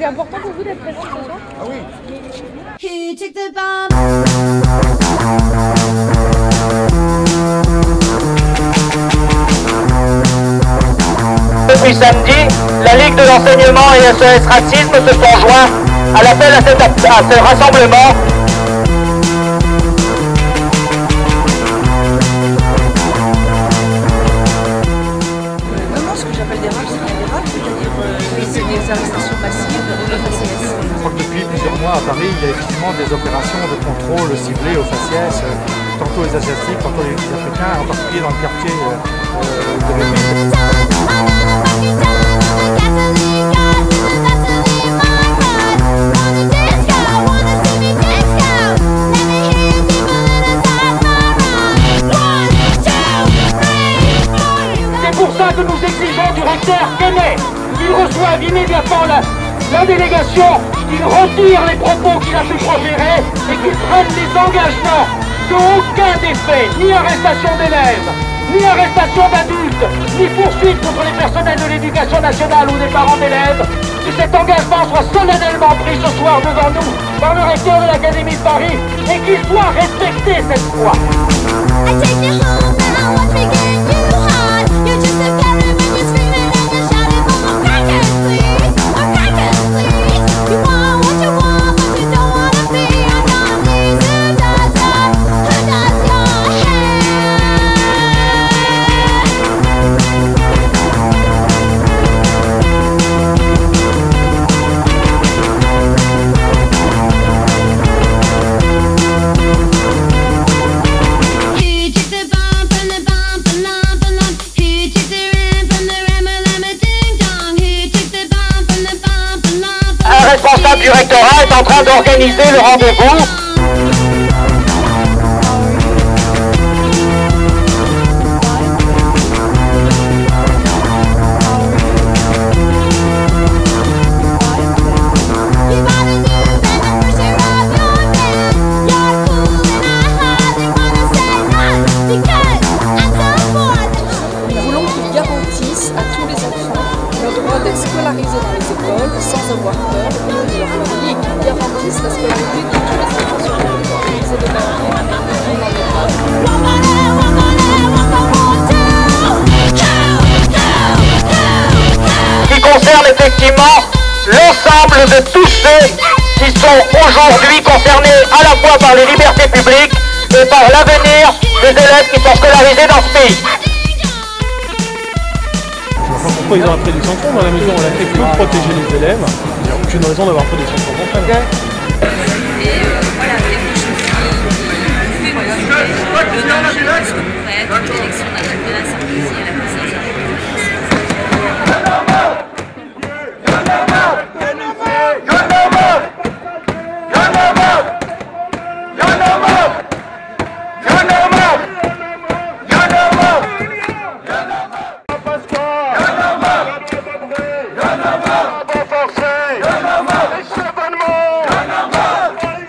C'était important pour vous d'être présent ce soir? Ah oui. Depuis samedi, la Ligue de l'Enseignement et SOS Racisme se sont joints à l'appel à ce rassemblement. À Paris, il y a effectivement des opérations de contrôle ciblées aux faciès, tantôt les Asiatiques, tantôt les Africains, en particulier dans le quartier de République. C'est pour ça que nous exigeons du recteur Kenet qu'il reçoive immédiatement la délégation, qu'il retire les propos qu'il a pu proférer et qu'il prenne les engagements qu'aucun des faits, ni arrestation d'élèves, ni arrestation d'adultes, ni poursuite contre les personnels de l'éducation nationale ou des parents d'élèves, que cet engagement soit solennellement pris ce soir devant nous par le recteur de l'Académie de Paris et qu'il soit respecté cette fois. Le responsable du rectorat est en train d'organiser le rendez-vous. Nous voulons qu'ils garantissent à tous les enfants le droit d'être scolarisés dans les écoles sans avoir peur au nom de leur famille et qui garantissent la scolarité de tous les enfants sur les écoles. C'est de leur droit. Ce qui concerne effectivement l'ensemble de tous ceux qui sont aujourd'hui concernés à la fois par les libertés publiques et par l'avenir des élèves qui sont scolarisés dans ce pays. Pourquoi ils ont appris des sanctions dans la mesure où on a fait que protéger les élèves? Il n'y a aucune raison d'avoir pris des sanctions contre elles. Voilà, c'est quelque chose qui fait le danger de ce qu'on pourrait être une élection nationale à la Sarkozy.